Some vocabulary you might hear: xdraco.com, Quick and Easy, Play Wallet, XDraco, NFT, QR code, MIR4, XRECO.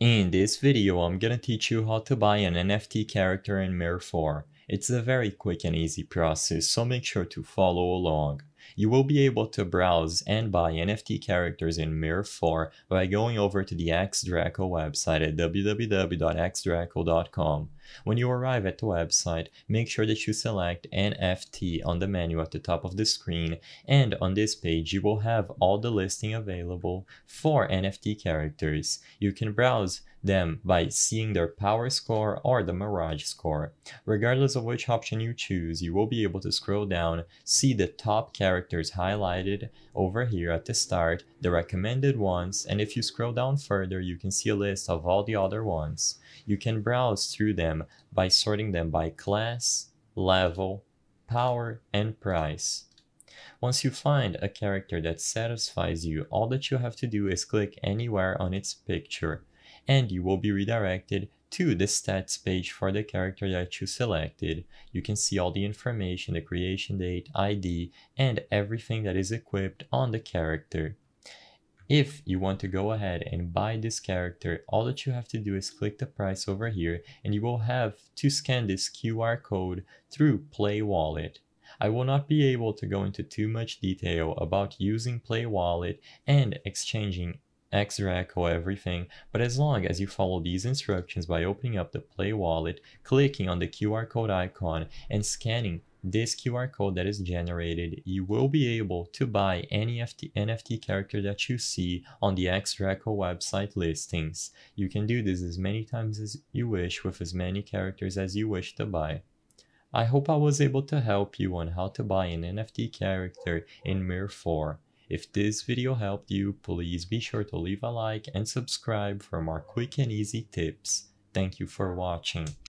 In this video, I'm gonna teach you how to buy an NFT character in MIR4. It's a very quick and easy process, so make sure to follow along. You will be able to browse and buy NFT characters in MIR4 by going over to the XDraco website at www.xdraco.com. When you arrive at the website, make sure that you select NFT on the menu at the top of the screen, and on this page you will have all the listing available for NFT characters. You can browse them by seeing their power score or the mirage score. Regardless of which option you choose, you will be able to scroll down, see the top characters highlighted over here at the start, the recommended ones, and if you scroll down further you can see a list of all the other ones. You can browse through them by sorting them by class, level, power, and price. Once you find a character that satisfies you, all that you have to do is click anywhere on its picture, and you will be redirected to the stats page for the character that you selected. You can see all the information, the creation date, ID, and everything that is equipped on the character. If you want to go ahead and buy this character, all that you have to do is click the price over here, and you will have to scan this QR code through Play Wallet. I will not be able to go into too much detail about using Play Wallet and exchanging XRECO everything, but as long as you follow these instructions by opening up the Play Wallet, clicking on the QR code icon, and scanning this QR code that is generated, you will be able to buy any NFT character that you see on the XRECO website listings. You can do this as many times as you wish with as many characters as you wish to buy. I hope I was able to help you on how to buy an NFT character in MIR4. If this video helped you, please be sure to leave a like and subscribe for more quick and easy tips. Thank you for watching.